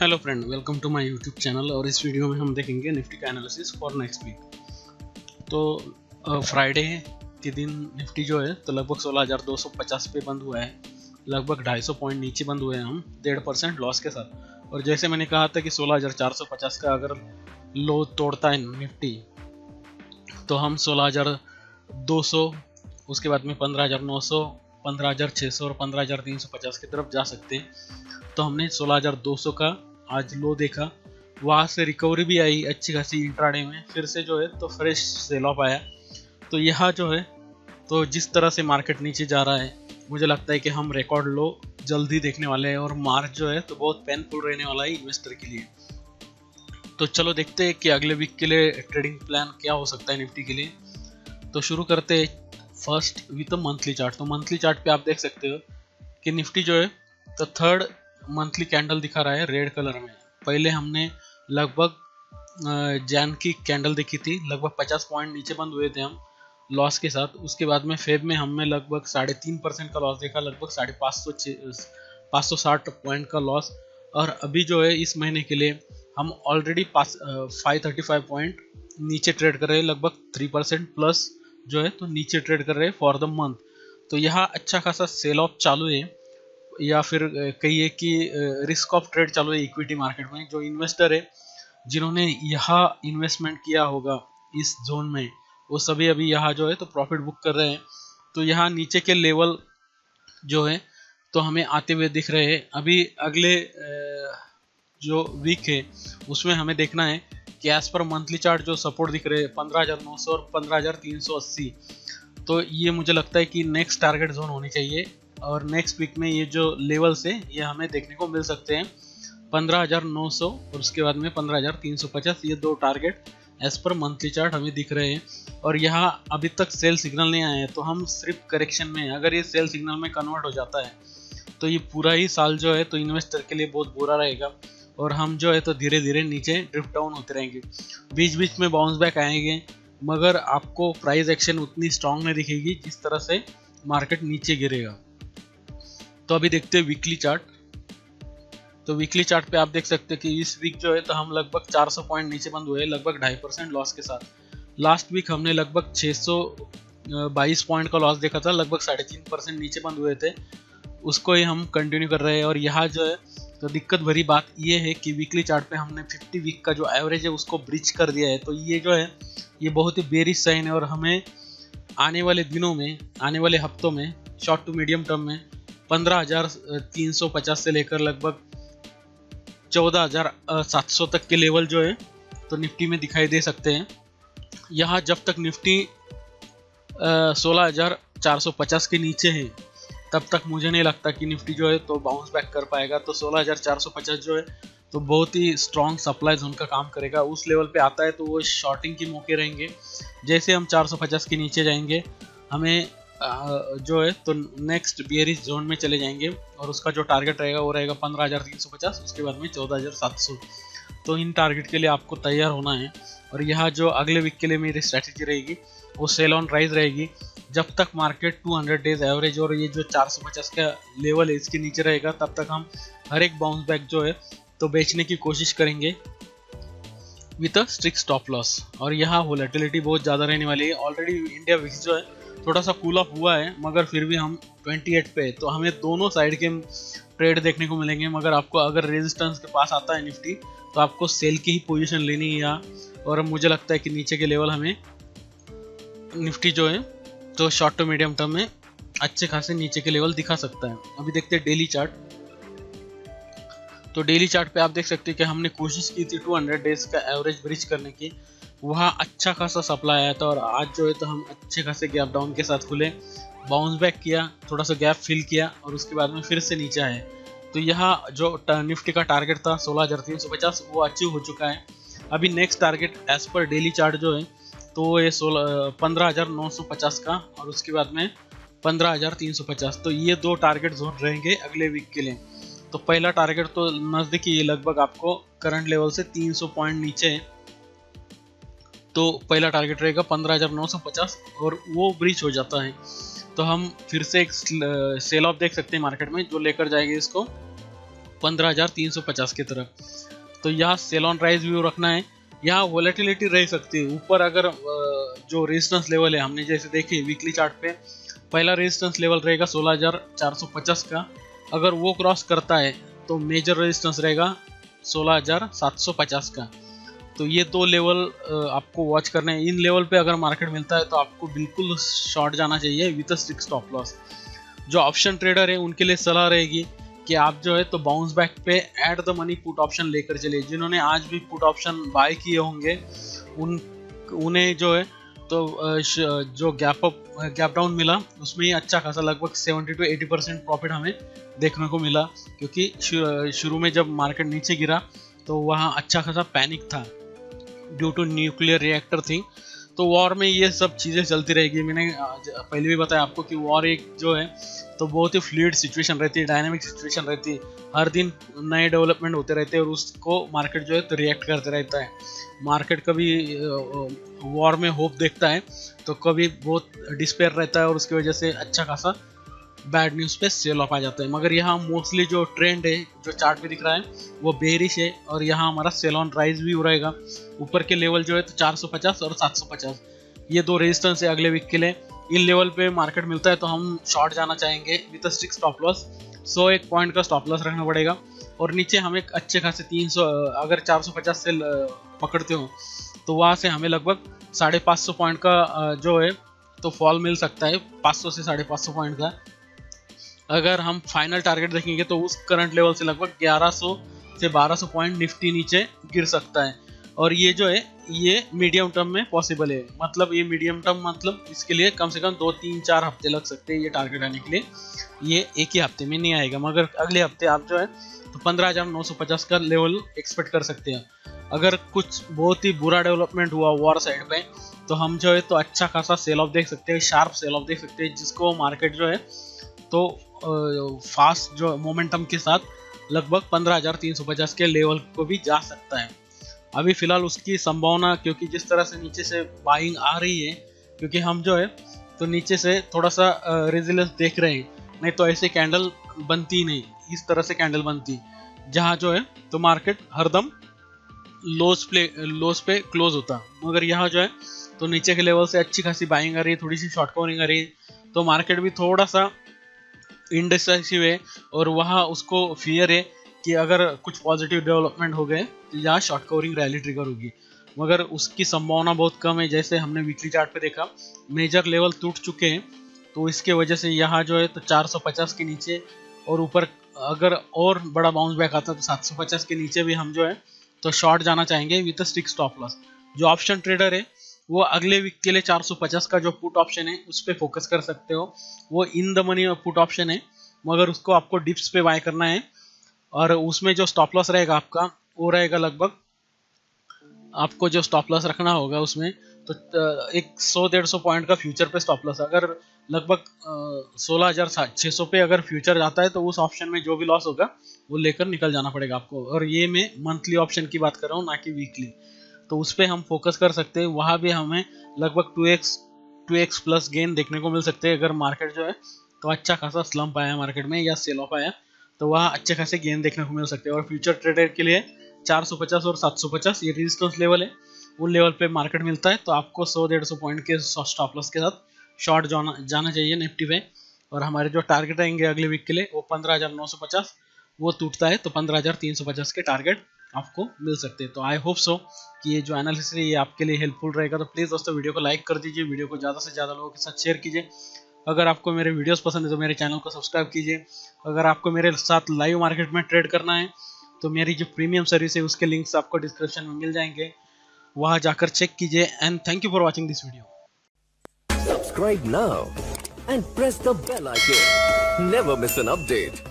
Hello friend, welcome to my YouTube channel. और इस video में हम देखेंगे निफ्टी का एनालिसिस फॉर नेक्स्ट वीक। तो फ्राइडे के दिन निफ्टी जो है तो लगभग 16,250 पे बंद हुआ है, लगभग 250 पॉइंट नीचे बंद हुए हैं हम 1.5% लॉस के साथ। और जैसे मैंने कहा था कि 16,450 का अगर लो तोड़ता है निफ्टी तो हम 16,200, उसके बाद में 15,900, 15,600 और 15,350 की तरफ जा सकते हैं। तो हमने 16,200 का आज लो देखा, वहाँ से रिकवरी भी आई अच्छी खासी इंट्राडे में, फिर से जो है तो फ्रेश सेल ऑफ आया। तो यहाँ जो है तो जिस तरह से मार्केट नीचे जा रहा है, मुझे लगता है कि हम रिकॉर्ड लो जल्दी देखने वाले हैं और मार्च जो है तो बहुत पेनफुल रहने वाला है इन्वेस्टर के लिए। तो चलो देखते हैं कि अगले वीक के लिए ट्रेडिंग प्लान क्या हो सकता है निफ्टी के लिए। तो शुरू करते हैं फर्स्ट विथ मंथली चार्ट। तो मंथली चार्ट पे आप देख सकते हो कि निफ्टी जो है तो थर्ड मंथली कैंडल दिखा रहा है रेड कलर में। पहले हमने लगभग जैन की कैंडल देखी थी, लगभग 50 पॉइंट नीचे बंद हुए थे हम लॉस के साथ। उसके बाद में फेब में हमें लगभग 3.5% का लॉस देखा, लगभग 560 पॉइंट का लॉस। और अभी जो है इस महीने के लिए हम ऑलरेडी 535 पॉइंट नीचे ट्रेड कर रहे हैं, लगभग 3% प्लस जो है तो नीचे ट्रेड कर रहे हैं फॉर द मंथ। तो यहाँ अच्छा खासा सेल ऑफ चालू है, या फिर कहिए कि रिस्क ऑफ ट्रेड चालू है इक्विटी मार्केट में। जो इन्वेस्टर है जिन्होंने यहाँ इन्वेस्टमेंट किया होगा इस जोन में, वो सभी अभी यहाँ जो है तो प्रॉफिट बुक कर रहे हैं। तो यहाँ नीचे के लेवल जो है तो हमें आते हुए दिख रहे हैं। अभी अगले जो वीक है उसमें हमें देखना है कि एज पर मंथली चार्ट जो सपोर्ट दिख रहे हैं 15,900 और 15,380, तो ये मुझे लगता है कि नेक्स्ट टारगेट जोन होनी चाहिए। और नेक्स्ट वीक में ये जो लेवल्स है ये हमें देखने को मिल सकते हैं 15,900 और उसके बाद में 15,350। ये दो टारगेट एज पर मंथली चार्ट हमें दिख रहे हैं। और यहाँ अभी तक सेल सिग्नल नहीं आए हैं, तो हम सिर्फ करेक्शन में, अगर ये सेल सिग्नल में कन्वर्ट हो जाता है तो ये पूरा ही साल जो है तो इन्वेस्टर के लिए बहुत बुरा रहेगा। और हम जो है तो धीरे धीरे नीचे ड्रिफ्ट डाउन होते रहेंगे, बीच बीच में बाउंस बैक आएंगे, मगर आपको प्राइस एक्शन उतनी स्ट्रांग नहीं दिखेगी जिस तरह से मार्केट नीचे गिरेगा। तो अभी देखते हैं वीकली चार्ट। तो वीकली चार्ट पे आप देख सकते हैं कि इस वीक जो है तो हम लगभग 400 पॉइंट नीचे बंद हुए, लगभग 2.5% लॉस के साथ। लास्ट वीक हमने लगभग 622 पॉइंट का लॉस देखा था, लगभग 3.5% नीचे बंद हुए थे, उसको ही हम कंटिन्यू कर रहे हैं। और यहाँ जो है तो दिक्कत भरी बात ये है कि वीकली चार्ट पे हमने 50 वीक का जो एवरेज है उसको ब्रिज कर दिया है। तो ये जो है ये बहुत ही बेरिश साइन है, और हमें आने वाले दिनों में, आने वाले हफ्तों में, शॉर्ट टू मीडियम टर्म में 15,350 से लेकर लगभग 14,700 तक के लेवल जो है तो निफ्टी में दिखाई दे सकते हैं। यहाँ जब तक निफ्टी 16,450 के नीचे है तब तक मुझे नहीं लगता कि निफ्टी जो है तो बाउंस बैक कर पाएगा। तो 16,450 जो है तो बहुत ही स्ट्रॉन्ग सप्लाई जोन का काम करेगा। उस लेवल पे आता है तो वो शॉर्टिंग के मौके रहेंगे। जैसे हम 450 के नीचे जाएंगे हमें जो है तो नेक्स्ट बेयरिश जोन में चले जाएंगे, और उसका जो टारगेट रहेगा वो रहेगा 15,350, उसके बाद में 14,700। तो इन टारगेट के लिए आपको तैयार होना है। और यहाँ जो अगले वीक के लिए मेरी स्ट्रैटेजी रहेगी वो सेल ऑन राइज रहेगी। जब तक मार्केट 200 डेज एवरेज और ये जो 450 का लेवल है इसके नीचे रहेगा तब तक हम हर एक बाउंस बैक जो है तो बेचने की कोशिश करेंगे with a strict stop loss. और यहाँ वोलेटिलिटी बहुत ज़्यादा रहने वाली है। ऑलरेडी इंडिया विक्स जो है थोड़ा सा कूल ऑफ हुआ है, मगर फिर भी हम 28 पे है, तो हमें दोनों साइड के ट्रेड देखने को मिलेंगे। मगर आपको अगर रेजिस्टेंस के पास आता है निफ्टी तो आपको सेल की ही पोजिशन लेनी है यहाँ। और मुझे लगता है कि नीचे के लेवल हमें निफ्टी जो है तो शॉर्ट टू मीडियम टर्म में अच्छे खासे नीचे के लेवल दिखा सकता है। अभी देखते हैं डेली चार्ट। तो डेली चार्ट पे आप देख सकते हैं कि हमने कोशिश की थी 200 डेज का एवरेज ब्रिज करने की, वहाँ अच्छा खासा सप्लाई आया था। और आज जो है तो हम अच्छे खासे गैप डाउन के साथ खुले, बाउंस बैक किया, थोड़ा सा गैप फिल किया और उसके बाद में फिर से नीचे आए। तो यहाँ जो निफ्टी का टारगेट था 16,350 वो अचीव हो चुका है। अभी नेक्स्ट टारगेट एज पर डेली चार्ट जो है तो ये 15,950 का और उसके बाद में 15,350, तो ये दो टारगेट जोन रहेंगे अगले वीक के लिए। तो पहला टारगेट तो नज़दीकी है, लगभग आपको करंट लेवल से 300 पॉइंट नीचे है, तो पहला टारगेट रहेगा 15,950 और वो ब्रीच हो जाता है तो हम फिर से एक सेल ऑफ देख सकते हैं मार्केट में, जो लेकर जाएगी इसको 15,350 की तरफ। तो यहाँ सेल ऑन राइज व्यू रखना है, यहाँ वॉलेटिलिटी रह सकती है। ऊपर अगर जो रेजिस्टेंस लेवल है, हमने जैसे देखी वीकली चार्ट पे पहला रेजिस्टेंस लेवल रहेगा 16,450 का, अगर वो क्रॉस करता है तो मेजर रेजिस्टेंस रहेगा 16,750 का। तो ये दो लेवल आपको वॉच करने हैं। इन लेवल पे अगर मार्केट मिलता है तो आपको बिल्कुल शॉर्ट जाना चाहिए with a strict stop loss. जो ऑप्शन ट्रेडर है उनके लिए सलाह रहेगी कि आप जो है तो बाउंस बैक पे at the money put option लेकर चलिए। जिन्होंने आज भी पुट ऑप्शन बाय किए होंगे उन्हें जो है तो जो गैप डाउन मिला उसमें ही अच्छा खासा लगभग 70 से 80% प्रॉफिट हमें देखने को मिला, क्योंकि शुरू में जब मार्केट नीचे गिरा तो वहाँ अच्छा खासा पैनिक था due to nuclear reactor thing. तो वॉर में ये सब चीज़ें चलती रहेगी। मैंने पहले भी बताया आपको कि वॉर एक जो है तो बहुत ही फ्लूइड सिचुएशन रहती है, डायनामिक सिचुएशन रहती है, हर दिन नए डेवलपमेंट होते रहते हैं और उसको मार्केट जो है तो रिएक्ट करते रहता है। मार्केट कभी वॉर में होप देखता है तो कभी बहुत डिस्पेयर रहता है और उसकी वजह से अच्छा खासा बैड न्यूज़ पे सेल ऑफ आ जाता है। मगर यहाँ मोस्टली जो ट्रेंड है, जो चार्ट पे दिख रहा है वो बेरिश है और यहाँ हमारा सेल ऑन राइज भी हो रहेगा। ऊपर के लेवल जो है तो 450 और 750 ये दो रेजिस्टेंस है अगले वीक के लिए। इन लेवल पे मार्केट मिलता है तो हम शॉर्ट जाना चाहेंगे with a strict stop loss. 101 point का स्टॉप लॉस रखना पड़ेगा और नीचे हमें अच्छे खासे 300, अगर 450 से पकड़ते हो तो वहाँ से हमें लगभग 550 पॉइंट का जो है तो फॉल मिल सकता है, 500 से 550 पॉइंट का। अगर हम फाइनल टारगेट देखेंगे तो उस करंट लेवल से लगभग 1100 से 1200 पॉइंट निफ्टी नीचे गिर सकता है। और ये जो है ये मीडियम टर्म में पॉसिबल है, मतलब ये मीडियम टर्म मतलब इसके लिए कम से कम 2-3-4 हफ्ते लग सकते हैं ये टारगेट आने के लिए। ये एक ही हफ्ते में नहीं आएगा, मगर अगले हफ्ते आप जो है तो 15,950 का लेवल एक्सपेक्ट कर सकते हैं। अगर कुछ बहुत ही बुरा डेवलपमेंट हुआ वॉर साइड पे तो हम जो है तो अच्छा खासा सेल ऑफ देख सकते हैं, शार्प सेल ऑफ देख सकते हैं, जिसको मार्केट जो है तो फास्ट जो मोमेंटम के साथ लगभग 15,350 के लेवल को भी जा सकता है। अभी फ़िलहाल उसकी संभावना, क्योंकि जिस तरह से नीचे से बाइंग आ रही है, क्योंकि हम जो है तो नीचे से थोड़ा सा रेजिलेंस देख रहे हैं, नहीं तो ऐसे कैंडल बनती नहीं, इस तरह से कैंडल बनती जहाँ जो है तो मार्केट हरदम लोज पे क्लोज होता। मगर यहाँ जो है तो नीचे के लेवल से अच्छी खासी बाइंग आ रही है, थोड़ी सी शॉर्ट कवरिंग आ रही है, तो मार्केट भी थोड़ा सा इंडिसेसिव है और वहाँ उसको फियर है कि अगर कुछ पॉजिटिव डेवलपमेंट हो गए तो यहाँ शॉर्ट कवरिंग रैली ट्रिगर होगी। मगर उसकी संभावना बहुत कम है। जैसे हमने वीकली चार्ट पे देखा मेजर लेवल टूट चुके हैं, तो इसके वजह से यहाँ जो है तो 450 के नीचे और ऊपर अगर और बड़ा बाउंस बैक आता तो 750 के नीचे भी हम जो है तो शॉर्ट जाना चाहेंगे with a stick stop loss. जो ऑप्शन ट्रेडर है वो अगले वीक के लिए 450 का जो पुट ऑप्शन है उस पर फोकस कर सकते हो। वो in the money put option है, मगर उसको आपको डिप्स पे बाय करना है और उसमें जो स्टॉप लॉस रहेगा आपका वो रहेगा लगभग, आपको जो स्टॉप लॉस रखना होगा उसमें तो 100-150 पॉइंट का फ्यूचर पे स्टॉप लॉस। अगर लगभग 16,600 पे अगर फ्यूचर जाता है तो उस ऑप्शन में जो भी लॉस होगा वो लेकर निकल जाना पड़ेगा आपको। और ये मैं मंथली ऑप्शन की बात कर रहा हूँ, ना कि वीकली, तो उस पर हम फोकस कर सकते हैं। वहाँ भी हमें लगभग 2x प्लस गेन देखने को मिल सकते हैं। अगर मार्केट जो है तो अच्छा खासा स्लम्प आया मार्केट में या सेल ऑफ आया तो वहाँ अच्छे खासे गेन देखने को मिल सकते हैं। और फ्यूचर ट्रेडर के लिए 450 और 750 ये रेजिस्टेंस लेवल है, उन लेवल पे मार्केट मिलता है तो आपको 100-150 पॉइंट के स्टॉप लॉस के साथ शॉर्ट जाना चाहिए निफ्टी पे। और हमारे जो टारगेट रहेंगे अगले वीक के लिए वो 15,950, वो टूटता है तो 15,350 के टारगेट आपको मिल सकते हैं। तो आई होप सो कि ये जो एनालिसिस है ये आपके लिए हेल्पफुल रहेगा। तो प्लीज़ दोस्तों वीडियो को लाइक कर दीजिए, वीडियो को ज़्यादा से ज़्यादा लोगों के साथ शेयर कीजिए। अगर आपको मेरे वीडियोस पसंद है तो मेरे चैनल को सब्सक्राइब कीजिए। अगर आपको मेरे साथ लाइव मार्केट में ट्रेड करना है तो मेरी जो प्रीमियम सर्विस है उसके लिंक्स आपको डिस्क्रिप्शन में मिल जाएंगे, वहाँ जाकर चेक कीजिए। And thank you for watching this video. Subscribe now and press the bell icon, never miss an update.